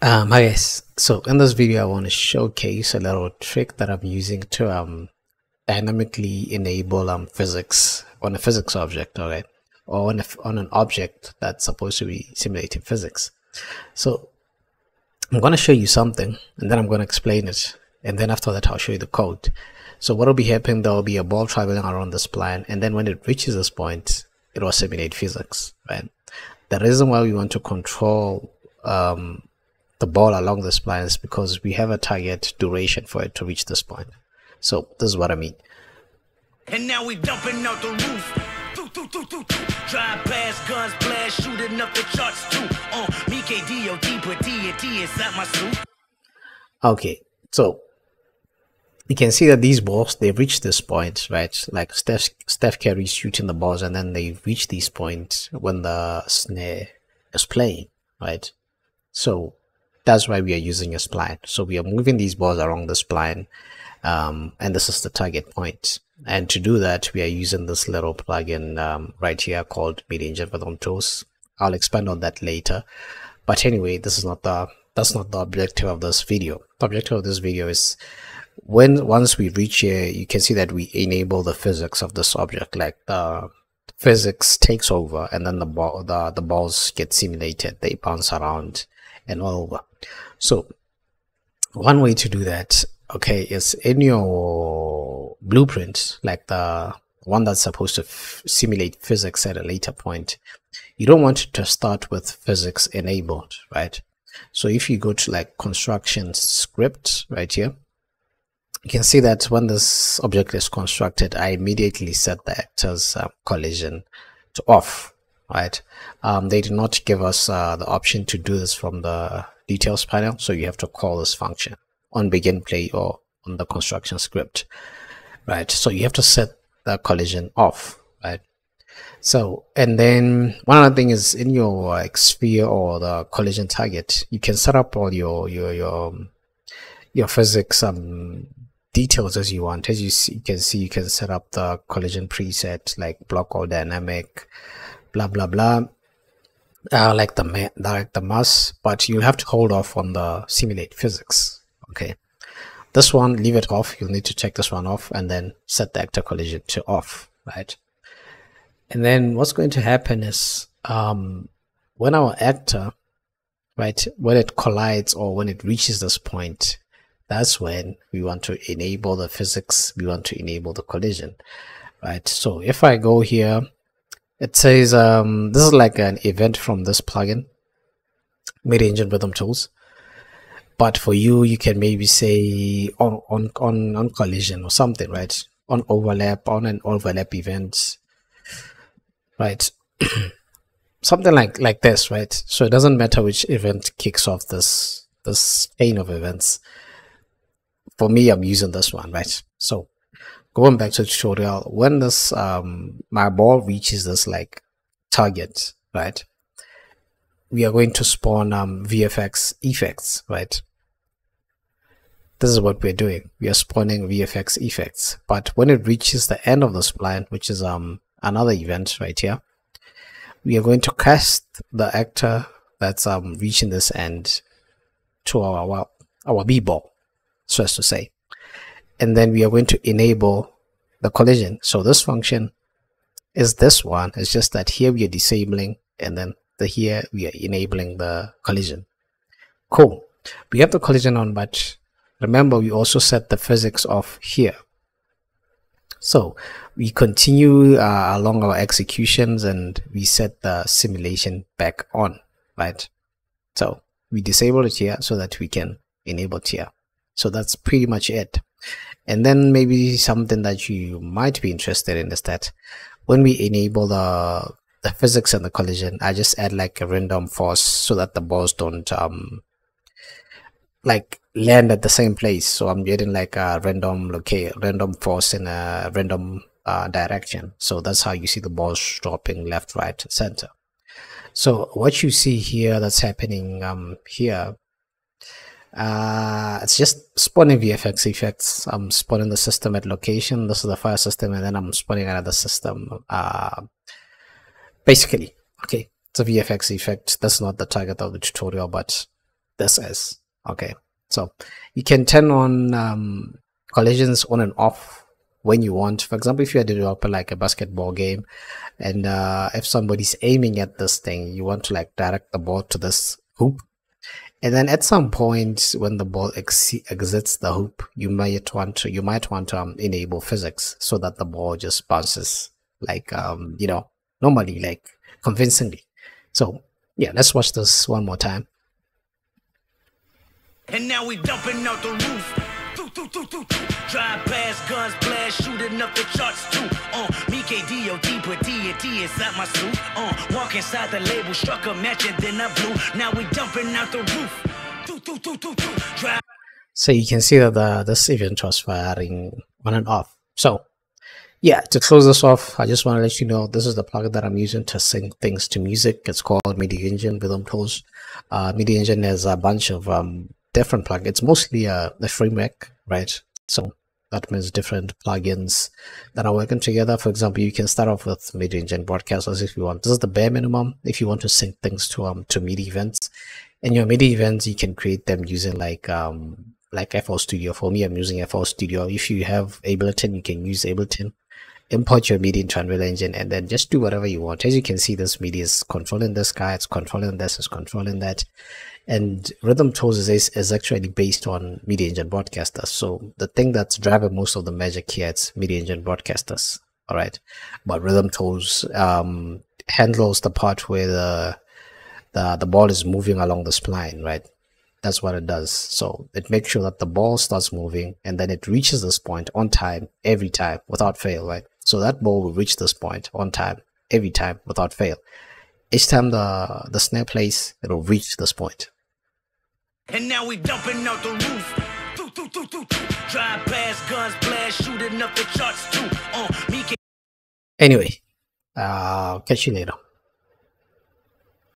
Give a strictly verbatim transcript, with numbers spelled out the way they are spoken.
Um, hi guys, so in this video I want to showcase a little trick that I'm using to um, dynamically enable um, physics on a physics object, alright, or on, a, on an object that's supposed to be simulating physics. So I'm going to show you something and then I'm going to explain it, and then after that I'll show you the code. So what will be happening, there will be a ball traveling around this plane, and then when it reaches this point it will simulate physics, right? The reason why we want to control um, the ball along this plane is because we have a target duration for it to reach this point. So this is what I mean. And now we dumping out the roof. Drive past guns, blast, shooting up the charts too. On me K D O D put D and T inside my suit. Okay, so you can see that these balls, they reach this point, right? Like Steph Steph Curry shooting the balls, and then they reach these points when the snare is playing, right? So that's why we are using a spline. So we are moving these balls along the spline, um, and this is the target point. And to do that, we are using this little plugin um, right here called MidiEngine Rhythm Tools. I'll expand on that later. But anyway, this is not the that's not the objective of this video. The objective of this video is when once we reach here, you can see that we enable the physics of this object, like the physics takes over, and then the ball the the balls get simulated. They bounce around and all over. So one way to do that, okay, is in your blueprint, like the one that's supposed to f simulate physics at a later point, you don't want to start with physics enabled, right? So if you go to like construction script right here, you can see that when this object is constructed, I immediately set the actor's uh, collision to off, right? Um, they did not give us uh, the option to do this from the details panel, so you have to call this function on begin play or on the construction script, right? So you have to set the collision off, right? So, and then one other thing is in your like, sphere or the collision target, you can set up all your your your your physics um details as you want. As you, see, you can see, you can set up the collision preset like block or dynamic, blah blah blah, uh, like the like the mass, but you'll have to hold off on the simulate physics. Okay, this one leave it off. You'll need to check this one off and then set the actor collision to off, right? And then what's going to happen is um, when our actor, right, when it collides or when it reaches this point, that's when we want to enable the physics. We want to enable the collision, right? So if I go here, it says um, this is like an event from this plugin, MidiEngine Rhythm Tools. But for you, you can maybe say on on on on collision or something, right? On overlap, on an overlap event, right? Something like like this, right? So it doesn't matter which event kicks off this this chain of events. For me, I'm using this one, right? So going back to the tutorial, when this um my ball reaches this like target, right, we are going to spawn um V F X effects, right? This is what we're doing. We are spawning V F X effects. But when it reaches the end of the spline, which is um another event right here, we are going to cast the actor that's um reaching this end to our our, our B ball, so as to say. And then we are going to enable the collision. So this function is this one. It's just that here we are disabling, and then the here we are enabling the collision. Cool. We have the collision on, but remember we also set the physics off here. So we continue uh, along our executions and we set the simulation back on, right? So we disable it here so that we can enable it here. So that's pretty much it. And then maybe something that you might be interested in is that when we enable the the physics and the collision, I just add like a random force so that the balls don't um like land at the same place. So I'm getting like a random locate, random force in a random uh, direction. So that's how you see the balls dropping left, right, and center. So what you see here that's happening um here, uh it's just spawning V F X effects. I'm spawning the system at location. This is the fire system, and then I'm spawning another system, uh basically. Okay, it's a V F X effect. That's not the target of the tutorial, but this is. Okay, so you can turn on um, collisions on and off when you want. For example, if you are a developer like a basketball game, and uh, if somebody's aiming at this thing, you want to like direct the ball to this hoop, and then at some point when the ball ex exits the hoop, you might want to you might want to um, enable physics so that the ball just bounces like um, you know normally, like convincingly. So yeah, let's watch this one more time. And now we dumping out the roof. Drive past guns, blast, shooting up the charts too. Uh, me K D O D, put D and T inside my suit. Uh, walk inside the label, struck a match and then I blew. Now we dumping out the roof. So you can see that the this event was firing on and off. So yeah, to close this off, I just want to let you know this is the plugin that I'm using to sync things to music. It's called MIDI Engine Rhythm Tools. Uh, MIDI Engine has a bunch of um, different plugins. It's mostly a, a framework, right? So that means different plugins that are working together. For example, you can start off with MIDI engine broadcasters if you want. This is the bare minimum if you want to sync things to um to MIDI events. And your MIDI events, you can create them using like um like F L Studio. For me, I'm using F L Studio. If you have Ableton, you can use Ableton. Import your MIDI into Unreal Engine and then just do whatever you want. As you can see, this MIDI is controlling this guy, it's controlling this, it's controlling that. And Rhythm Tools is, is actually based on MIDI engine broadcasters. So the thing that's driving most of the magic here is MIDI engine broadcasters. All right. But Rhythm Tools um, handles the part where the, the, the ball is moving along the spline, right? That's what it does. So it makes sure that the ball starts moving and then it reaches this point on time, every time, without fail, right? So that ball will reach this point on time, every time, without fail. Each time the, the snare plays, it will reach this point. And now we dumping out the roof. Do, do, do, do, do. Drive past guns, blast, shooting up the charts too. Uh, me can anyway, uh, catch you later.